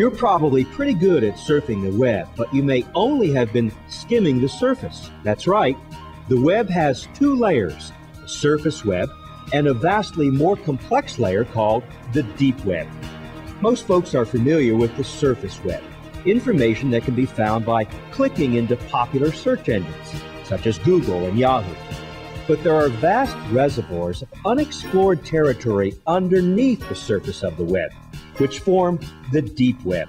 You're probably pretty good at surfing the web, but you may only have been skimming the surface. That's right. The web has two layers, the surface web and a vastly more complex layer called the deep web. Most folks are familiar with the surface web, information that can be found by clicking into popular search engines, such as Google and Yahoo. But there are vast reservoirs of unexplored territory underneath the surface of the web, which form the deep web.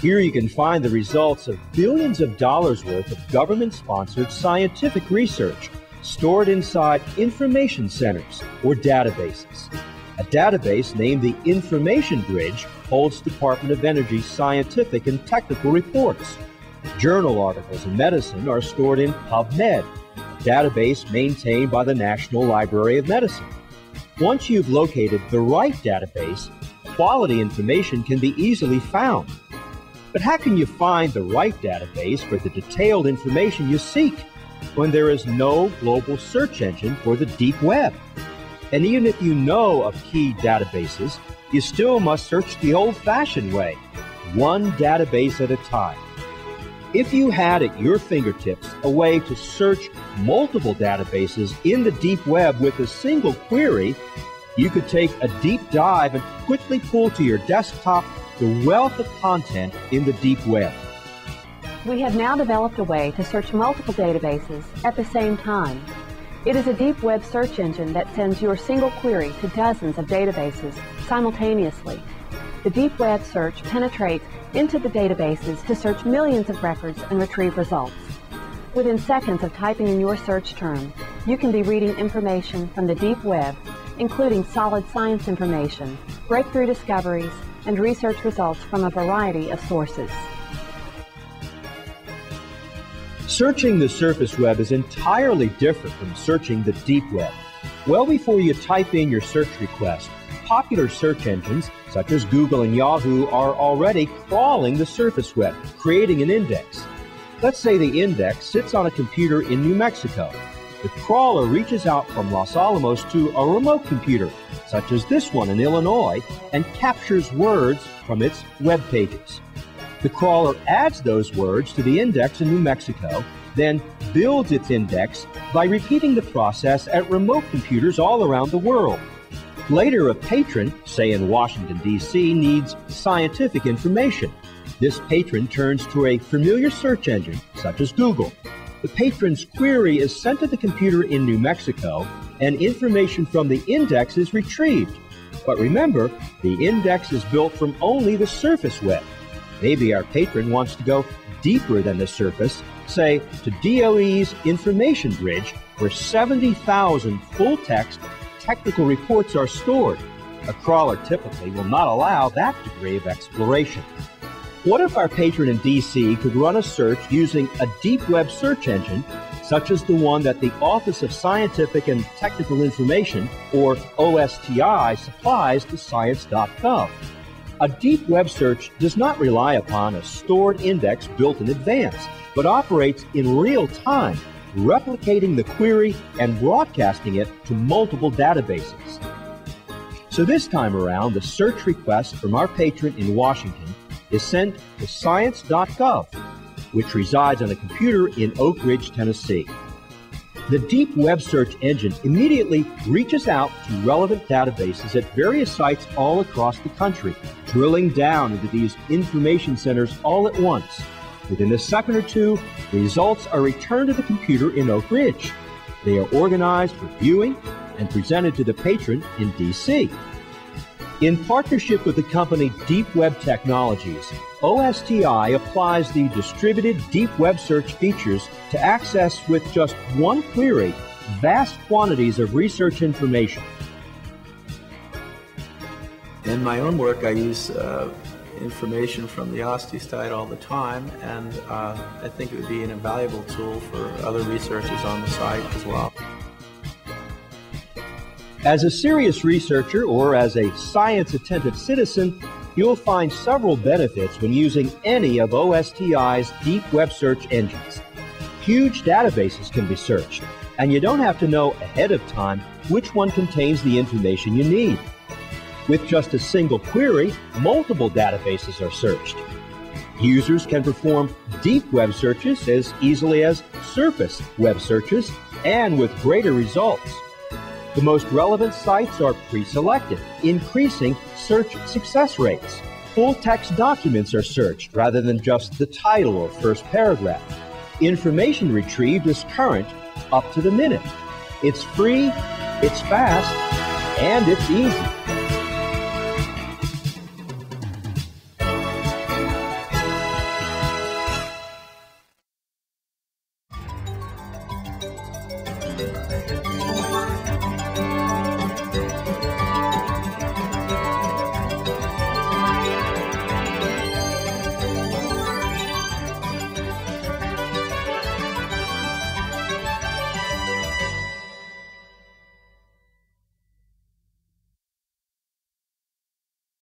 Here you can find the results of billions of dollars worth of government-sponsored scientific research stored inside information centers or databases. A database named the Information Bridge holds Department of Energy's scientific and technical reports. Journal articles in medicine are stored in PubMed, database maintained by the National Library of Medicine. Once you've located the right database, quality information can be easily found. But how can you find the right database for the detailed information you seek when there is no global search engine for the deep web? And even if you know of key databases, you still must search the old-fashioned way, one database at a time. If you had at your fingertips a way to search multiple databases in the deep web with a single query, you could take a deep dive and quickly pull to your desktop the wealth of content in the deep web. We have now developed a way to search multiple databases at the same time. It is a deep web search engine that sends your single query to dozens of databases simultaneously. The deep web search penetrates into the databases to search millions of records and retrieve results. Within seconds of typing in your search term, you can be reading information from the deep web, including solid science information, breakthrough discoveries, and research results from a variety of sources. Searching the surface web is entirely different from searching the deep web. Well before you type in your search request, popular search engines such as Google and Yahoo are already crawling the surface web, creating an index. Let's say the index sits on a computer in New Mexico. The crawler reaches out from Los Alamos to a remote computer, such as this one in Illinois, and captures words from its web pages. The crawler adds those words to the index in New Mexico, then builds its index by repeating the process at remote computers all around the world. Later, a patron, say in Washington, D.C., needs scientific information. This patron turns to a familiar search engine, such as Google. The patron's query is sent to the computer in New Mexico, and information from the index is retrieved. But remember, the index is built from only the surface web. Maybe our patron wants to go deeper than the surface, say to DOE's Information Bridge, where 70,000 full-text technical reports are stored. A crawler typically will not allow that degree of exploration. What if our patron in D.C. could run a search using a deep web search engine, such as the one that the Office of Scientific and Technical Information, or OSTI, supplies to Science.gov? A deep web search does not rely upon a stored index built in advance, but operates in real time, replicating the query and broadcasting it to multiple databases. So this time around, the search request from our patron in Washington is sent to Science.gov, which resides on a computer in Oak Ridge, Tennessee. The deep web search engine immediately reaches out to relevant databases at various sites all across the country, drilling down into these information centers all at once. Within a second or two, the results are returned to the computer in Oak Ridge. They are organized for viewing and presented to the patron in D.C. In partnership with the company Deep Web Technologies, OSTI applies the distributed deep web search features to access with just one query vast quantities of research information. In my own work, I use information from the OSTI site all the time, and I think it would be an invaluable tool for other researchers on the site as well. As a serious researcher or as a science-attentive citizen, you'll find several benefits when using any of OSTI's deep web search engines. Huge databases can be searched, and you don't have to know ahead of time which one contains the information you need. With just a single query, multiple databases are searched. Users can perform deep web searches as easily as surface web searches, and with greater results. The most relevant sites are pre-selected, increasing search success rates. Full-text documents are searched rather than just the title or first paragraph. Information retrieved is current, up to the minute. It's free, it's fast, and it's easy.